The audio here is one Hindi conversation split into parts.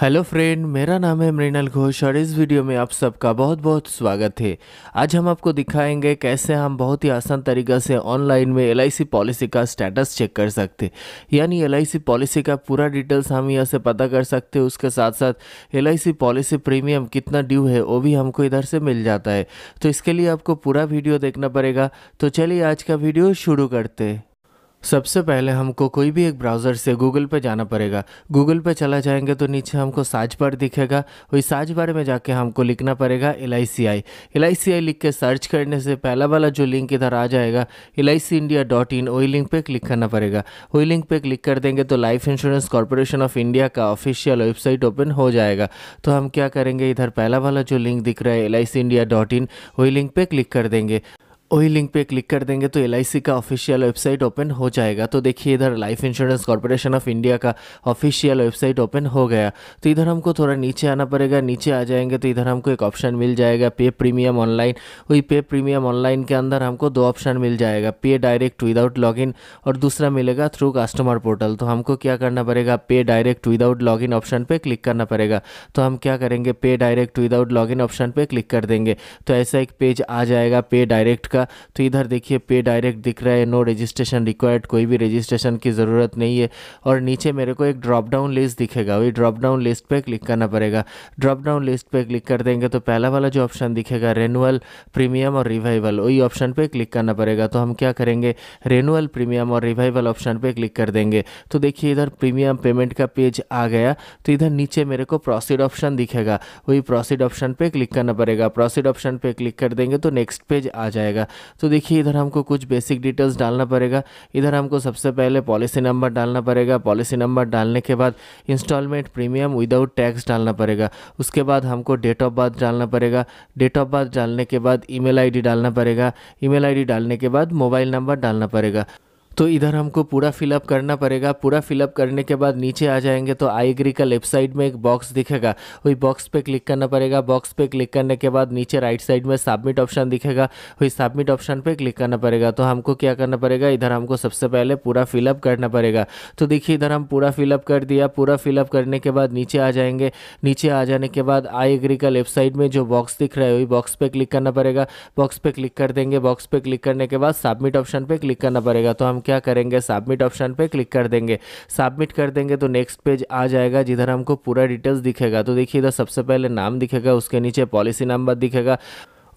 हेलो फ्रेंड, मेरा नाम है मृणाल घोष और इस वीडियो में आप सबका बहुत बहुत स्वागत है। आज हम आपको दिखाएंगे कैसे हम बहुत ही आसान तरीक़ा से ऑनलाइन में LIC पॉलिसी का स्टेटस चेक कर सकते, यानी LIC पॉलिसी का पूरा डिटेल्स हम यहाँ से पता कर सकते। उसके साथ साथ LIC पॉलिसी प्रीमियम कितना ड्यू है वो भी हमको इधर से मिल जाता है। तो इसके लिए आपको पूरा वीडियो देखना पड़ेगा। तो चलिए आज का वीडियो शुरू करते हैं। सबसे पहले हमको कोई भी एक ब्राउज़र से गूगल पे जाना पड़ेगा। गूगल पे चला जाएंगे तो नीचे हमको सर्च बार दिखेगा, वही सर्च बार में जाके हमको लिखना पड़ेगा LICI। लिख के सर्च करने से पहला वाला जो लिंक इधर आ जाएगा LICindia.in, वही लिंक पे क्लिक करना पड़ेगा। वही लिंक पे क्लिक कर देंगे तो life insurance corporation of India का ऑफिशियल वेबसाइट ओपन हो जाएगा। तो हम क्या करेंगे, इधर पहला वाला जो लिंक दिख रहा है LICindia.in, वही लिंक पे क्लिक कर देंगे। वही लिंक पे क्लिक कर देंगे तो LIC का ऑफिशियल वेबसाइट ओपन हो जाएगा। तो देखिए इधर life insurance corporation of India का ऑफिशियल वेबसाइट ओपन हो गया। तो इधर हमको थोड़ा नीचे आना पड़ेगा। नीचे आ जाएंगे तो इधर हमको एक ऑप्शन मिल जाएगा पे प्रीमियम ऑनलाइन। वही पे प्रीमियम ऑनलाइन के अंदर हमको दो ऑप्शन मिल जाएगा, पे डायरेक्ट विदाउट लॉगिन और दूसरा मिलेगा थ्रू कस्टमर पोर्टल। तो हमको क्या करना पड़ेगा, pay direct without login option पर क्लिक करना पड़ेगा। तो हम क्या करेंगे, pay direct without login option पर क्लिक कर देंगे तो ऐसा एक पेज आ जाएगा पे डायरेक्ट का। तो इधर देखिए पे डायरेक्ट दिख रहा है, नो रजिस्ट्रेशन रिक्वायर्ड, कोई भी रजिस्ट्रेशन की ज़रूरत नहीं है। और नीचे मेरे को एक ड्रॉप डाउन लिस्ट दिखेगा, वही ड्रॉप डाउन लिस्ट पे क्लिक करना पड़ेगा। ड्रॉप डाउन लिस्ट पे क्लिक कर देंगे तो पहला वाला जो ऑप्शन दिखेगा रिन्यूअल, प्रीमियम और रिवाइवल, वही ऑप्शन पे क्लिक करना पड़ेगा। तो हम क्या करेंगे, रिन्यूअल, प्रीमियम और रिवाइवल ऑप्शन पे क्लिक कर देंगे। तो देखिए इधर प्रीमियम पेमेंट का पेज आ गया। तो इधर नीचे मेरे को प्रोसीड ऑप्शन दिखेगा, वही प्रोसीड ऑप्शन पे क्लिक करना पड़ेगा। प्रोसीड ऑप्शन पे क्लिक कर देंगे तो नेक्स्ट पेज आ जाएगा। तो देखिए इधर हमको कुछ बेसिक डिटेल्स डालना पड़ेगा। इधर हमको सबसे पहले पॉलिसी नंबर डालना पड़ेगा। पॉलिसी नंबर डालने के बाद इंस्टॉलमेंट प्रीमियम विदाउट टैक्स डालना पड़ेगा। उसके बाद हमको डेट ऑफ बर्थ डालना पड़ेगा। डेट ऑफ बर्थ डालने के बाद ईमेल आईडी डालना पड़ेगा। ईमेल आईडी डालने के बाद मोबाइल नंबर डालना पड़ेगा। तो इधर हमको पूरा फिलअप करना पड़ेगा। पूरा फिलअप करने के बाद नीचे आ जाएंगे तो आई एग्री का लेफ्ट साइड में एक बॉक्स दिखेगा, वही बॉक्स पे क्लिक करना पड़ेगा। बॉक्स पे क्लिक करने के बाद नीचे राइट साइड में सबमिट ऑप्शन दिखेगा, वही सबमिट ऑप्शन पे क्लिक करना पड़ेगा। तो हमको क्या करना पड़ेगा, इधर हमको सबसे पहले पूरा फिलअप करना पड़ेगा। तो देखिए इधर हम पूरा फिलअप कर दिया। पूरा फिलअप करने के बाद नीचे आ जाएंगे। नीचे आ जाने के बाद आई एग्री का लेफ्ट साइड में जो बॉक्स दिख रहा है, वही बॉक्स पर क्लिक करना पड़ेगा। बॉक्स पर क्लिक कर देंगे। बॉक्स पर क्लिक करने के बाद सबमिट ऑप्शन पर क्लिक करना पड़ेगा। तो हम क्या करेंगे, सबमिट ऑप्शन पे क्लिक कर देंगे। सबमिट कर देंगे तो नेक्स्ट पेज आ जाएगा जिधर हमको पूरा डिटेल्स दिखेगा। तो देखिए इधर सबसे पहले नाम दिखेगा, उसके नीचे पॉलिसी नंबर दिखेगा,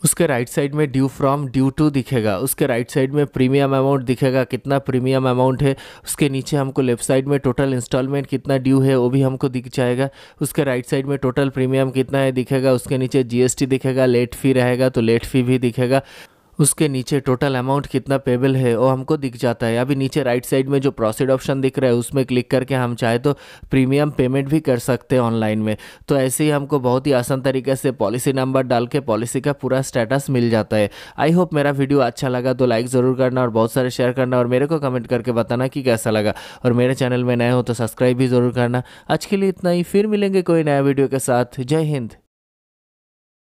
उसके राइट साइड में ड्यू फ्रॉम ड्यू टू दिखेगा, उसके राइट साइड में प्रीमियम अमाउंट दिखेगा, कितना प्रीमियम अमाउंट है। उसके नीचे हमको लेफ्ट साइड में टोटल इंस्टॉलमेंट कितना ड्यू है वो भी हमको दिख जाएगा। उसके राइट साइड में टोटल प्रीमियम कितना है दिखेगा। उसके नीचे GST दिखेगा, लेट फी रहेगा तो लेट फी भी दिखेगा। उसके नीचे टोटल अमाउंट कितना पेबल है वो हमको दिख जाता है। अभी नीचे राइट साइड में जो प्रोसीड ऑप्शन दिख रहा है उसमें क्लिक करके हम चाहे तो प्रीमियम पेमेंट भी कर सकते हैं ऑनलाइन में। तो ऐसे ही हमको बहुत ही आसान तरीके से पॉलिसी नंबर डाल के पॉलिसी का पूरा स्टेटस मिल जाता है। आई होप मेरा वीडियो अच्छा लगा तो लाइक ज़रूर करना और बहुत सारे शेयर करना और मेरे को कमेंट करके बताना कि कैसा लगा। और मेरे चैनल में नए हो तो सब्सक्राइब भी ज़रूर करना। आज के लिए इतना ही, फिर मिलेंगे कोई नया वीडियो के साथ। जय हिंद।